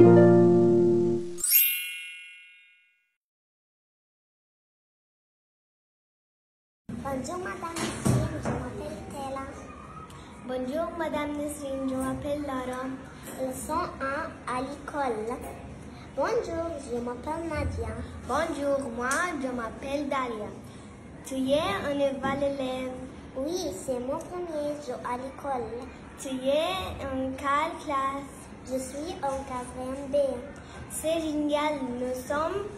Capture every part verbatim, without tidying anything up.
Bonjour Madame Nessine, je m'appelle Tela. Bonjour Madame Nessine, je m'appelle Laura. Leçon un à l'école. Bonjour, je m'appelle Nadia. Bonjour, moi je m'appelle Daria. Tu es un nouvel élève? Oui, c'est mon premier jour à l'école. Tu es en quelle classe? Je suis en quatrième B. C'est génial, nous sommes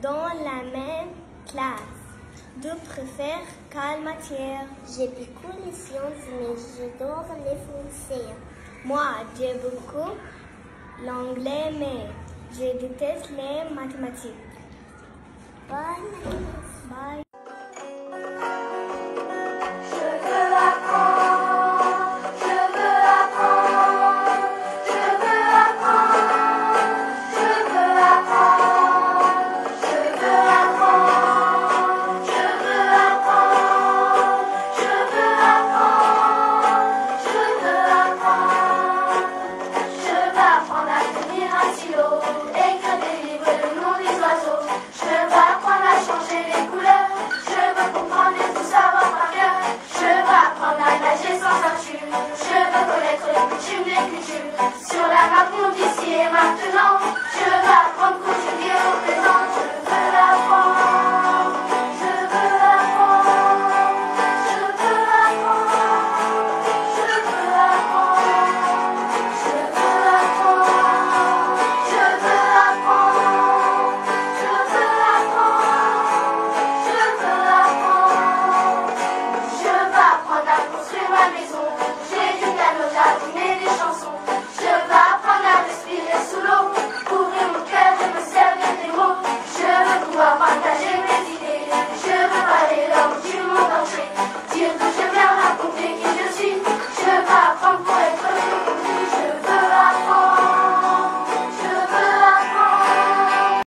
dans la même classe. Tu préfères quelle matière? J'ai beaucoup les sciences, mais j'adore les français. Moi, j'ai beaucoup l'anglais, mais je déteste les mathématiques. Bye. Bye. Je veux connaître les coutumes, les cultures, sur la map monde ici et maintenant.